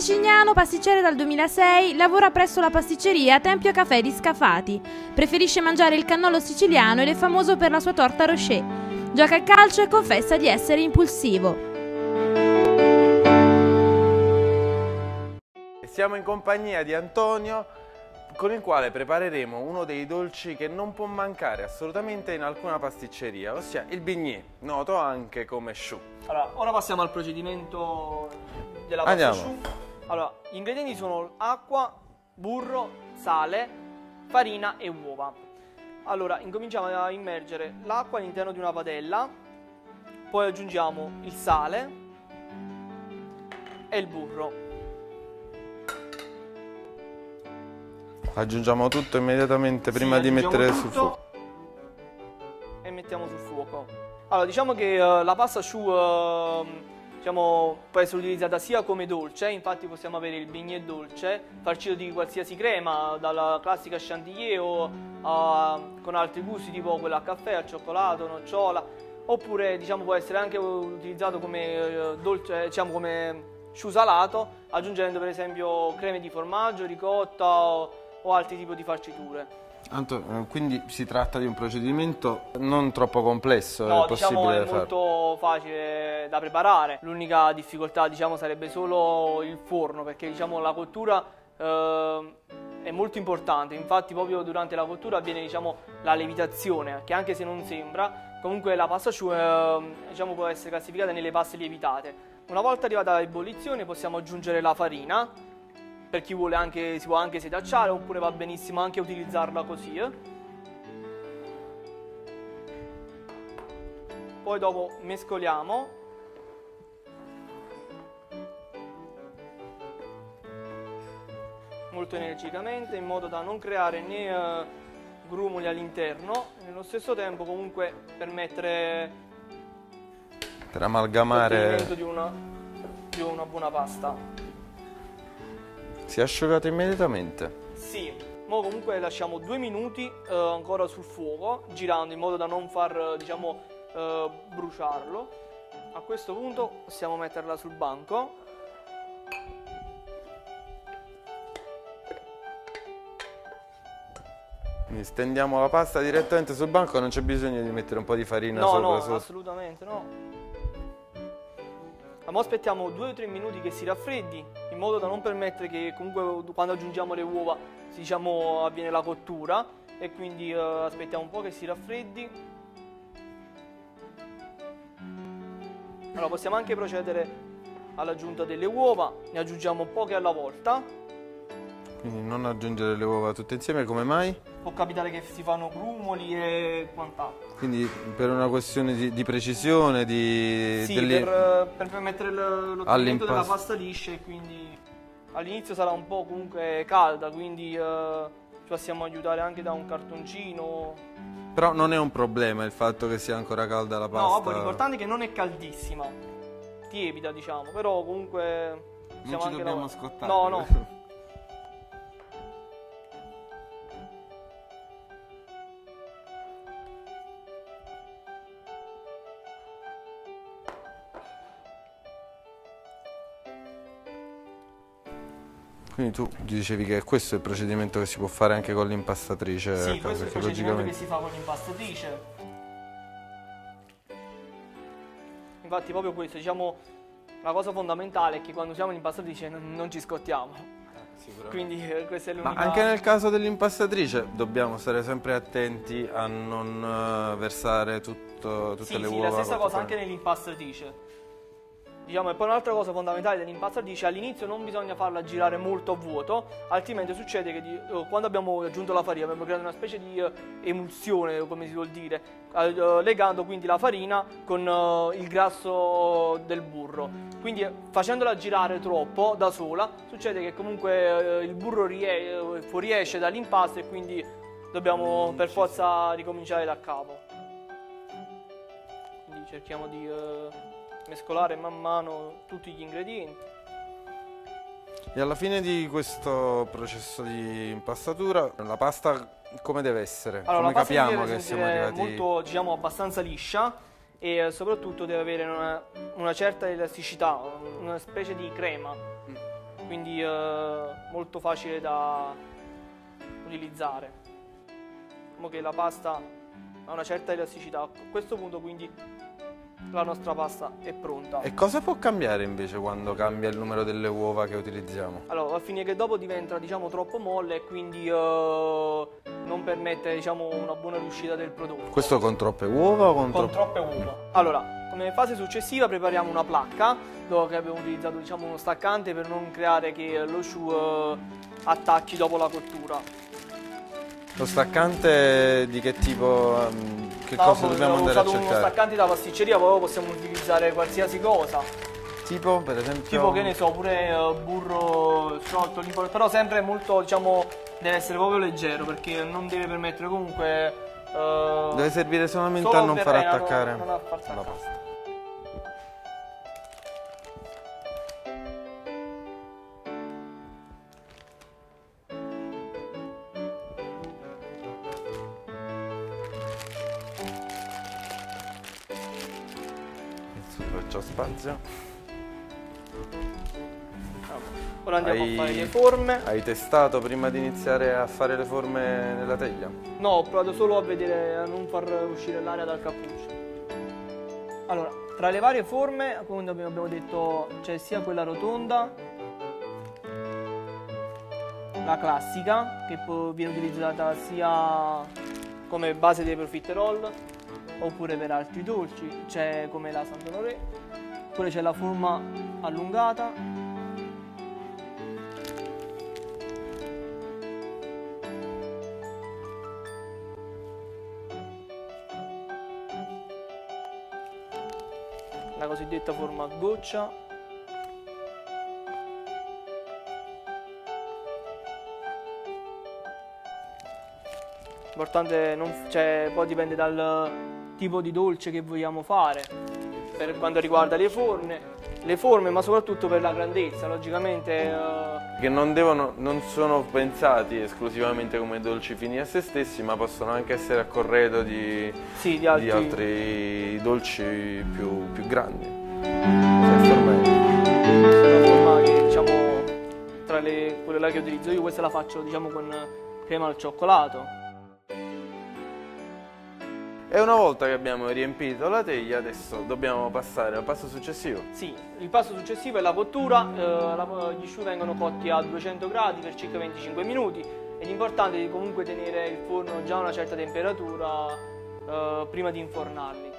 Sicignano, pasticcere dal 2006, lavora presso la pasticceria Tempio Caffè di Scafati. Preferisce mangiare il cannolo siciliano ed è famoso per la sua torta rocher. Gioca a calcio e confessa di essere impulsivo. Siamo in compagnia di Antonio, con il quale prepareremo uno dei dolci che non può mancare assolutamente in alcuna pasticceria, ossia il bignè, noto anche come choux. Allora, ora passiamo al procedimento della pasta choux. Allora, gli ingredienti sono acqua, burro, sale, farina e uova. Allora, incominciamo a immergere l'acqua all'interno di una padella, poi aggiungiamo il sale e il burro. Aggiungiamo tutto immediatamente prima di mettere sul fuoco. E mettiamo sul fuoco. Allora, diciamo che la pasta choux può essere utilizzata sia come dolce, infatti possiamo avere il bignè dolce, farcito di qualsiasi crema, dalla classica chantilly o con altri gusti tipo quella al caffè, al cioccolato, nocciola, oppure diciamo può essere anche utilizzato come dolce, come choux salato, aggiungendo per esempio creme di formaggio, ricotta o altri tipi di farciture. Quindi si tratta di un procedimento non troppo complesso, no, è molto facile da preparare. L'unica difficoltà sarebbe solo il forno, perché la cottura è molto importante. Infatti proprio durante la cottura avviene la lievitazione, che anche se non sembra, comunque la pasta choux può essere classificata nelle paste lievitate. Una volta arrivata all'ebollizione possiamo aggiungere la farina. Per chi vuole si può anche setacciare, oppure va benissimo anche utilizzarla così. Poi dopo mescoliamo. Molto energicamente, in modo da non creare né grumoli all'interno, nello stesso tempo comunque permettere per amalgamare di una buona pasta. Si è asciugato immediatamente? Sì, ma comunque lasciamo 2 minuti ancora sul fuoco, girando in modo da non far bruciarlo. A questo punto possiamo metterla sul banco. Quindi stendiamo la pasta direttamente sul banco, non c'è bisogno di mettere un po' di farina sopra? No, assolutamente no. Ma aspettiamo 2 o 3 minuti che si raffreddi, in modo da non permettere che comunque quando aggiungiamo le uova avviene la cottura, e quindi aspettiamo un po' che si raffreddi. Allora possiamo anche procedere all'aggiunta delle uova, ne aggiungiamo poche alla volta. Quindi non aggiungere le uova tutte insieme, come mai? Può capitare che si fanno grumoli e quant'altro. Quindi per una questione di precisione, per permettere l'ottenimento della pasta liscia, e quindi all'inizio sarà un po' comunque calda, quindi ci possiamo aiutare anche da un cartoncino. Però non è un problema il fatto che sia ancora calda la pasta? No, poi l'importante è che non è caldissima, tiepida però comunque... Non ci dobbiamo scottare. No, no. Quindi tu dicevi che questo è il procedimento che si può fare anche con l'impastatrice? Sì, questo è il procedimento che si fa con l'impastatrice. Infatti proprio questo, la cosa fondamentale è che quando usiamo l'impastatrice non ci scottiamo. Quindi questa è l'unica... Ma anche nel caso dell'impastatrice dobbiamo stare sempre attenti a non versare tutte le uova? Sì, la stessa cosa anche nell'impastatrice. E poi un'altra cosa fondamentale dell'impastatrice: all'inizio non bisogna farla girare molto a vuoto, altrimenti succede che quando abbiamo aggiunto la farina abbiamo creato una specie di emulsione, come si vuol dire, legando quindi la farina con il grasso del burro. Quindi facendola girare troppo da sola succede che comunque il burro fuoriesce dall'impasto, e quindi dobbiamo per forza ricominciare da capo. Quindi cerchiamo di... mescolare man mano tutti gli ingredienti. E alla fine di questo processo di impastatura la pasta come deve essere? Allora, come capiamo che siamo arrivati? Molto, abbastanza liscia, e soprattutto deve avere una certa elasticità, una specie di crema. quindi molto facile da utilizzare. Diciamo che la pasta ha una certa elasticità, a questo punto quindi la nostra pasta è pronta. E cosa può cambiare invece quando cambia il numero delle uova che utilizziamo? Allora, a fine che dopo diventa, diciamo, troppo molle e quindi non permette, diciamo, una buona riuscita del prodotto. Questo con troppe uova o con troppe uova? Allora, come fase successiva prepariamo una placca, dopo che abbiamo utilizzato, diciamo, uno staccante per non creare che lo choux attacchi dopo la cottura. Lo staccante di che tipo? Che cosa dobbiamo andare a cercare? Uno staccante da pasticceria, poi possiamo utilizzare qualsiasi cosa. Tipo, per esempio? Tipo, che ne so, pure burro, sciolto, limone, però sempre molto, diciamo, deve essere proprio leggero, perché non deve permettere comunque... deve servire solamente a non far attaccare la pasta. Faccio spazio. Ora andiamo a fare le forme. Hai testato prima di iniziare a fare le forme nella teglia? No, ho provato solo a vedere, a non far uscire l'aria dal cappuccio. Allora, tra le varie forme, come abbiamo detto, c'è sia quella rotonda, la classica, che viene utilizzata sia come base dei profiterol, oppure per altri dolci, c'è come la Sant'Onore, oppure c'è la forma allungata, la cosiddetta forma a goccia, importante, cioè, poi dipende dal tipo di dolce che vogliamo fare per quanto riguarda le forme, ma soprattutto per la grandezza, logicamente. Che non sono pensati esclusivamente come dolci fini a se stessi, ma possono anche essere a corredo di altri dolci più grandi. Questa è una forma che, diciamo, tra quelle là che utilizzo io, questa la faccio, diciamo, con crema al cioccolato. E una volta che abbiamo riempito la teglia, adesso dobbiamo passare al passo successivo. Sì, il passo successivo è la cottura. Gli choux vengono cotti a 200 gradi per circa 25 minuti. È importante comunque tenere il forno già a una certa temperatura prima di infornarli.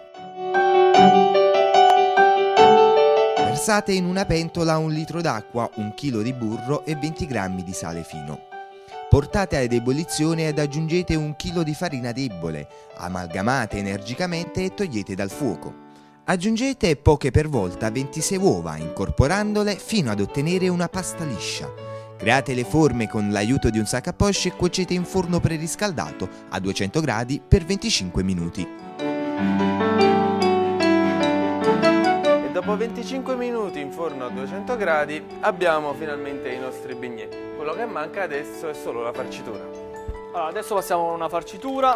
Versate in una pentola 1 litro d'acqua, 1 chilo di burro e 20 grammi di sale fino. Portate ad ebollizione ed aggiungete 1 chilo di farina debole, amalgamate energicamente e togliete dal fuoco. Aggiungete poche per volta 26 uova, incorporandole fino ad ottenere una pasta liscia. Create le forme con l'aiuto di un sac à poche e cuocete in forno preriscaldato a 200 gradi per 25 minuti. E dopo 25 minuti in forno a 200 gradi abbiamo finalmente i nostri bignè. Quello che manca adesso è solo la farcitura. Allora, adesso passiamo a una farcitura,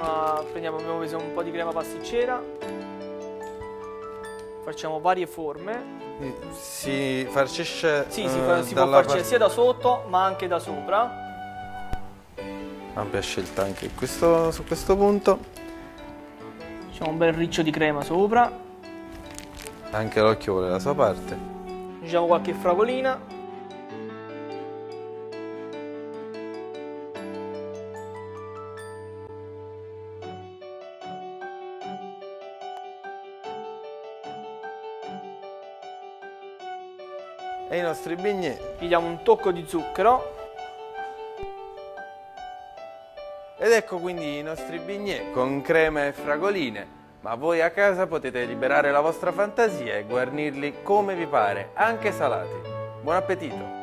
abbiamo preso un po' di crema pasticcera, facciamo varie forme. Si farcisce? Sì, si può farcire sia da sotto ma anche da sopra. Ampia scelta anche su questo punto. Facciamo un bel riccio di crema sopra. Anche l'occhio vuole la sua parte. Aggiungiamo qualche fragolina. E i nostri bignè. Gli diamo un tocco di zucchero. Ed ecco quindi i nostri bignè con crema e fragoline. Ma voi a casa potete liberare la vostra fantasia e guarnirli come vi pare, anche salati. Buon appetito!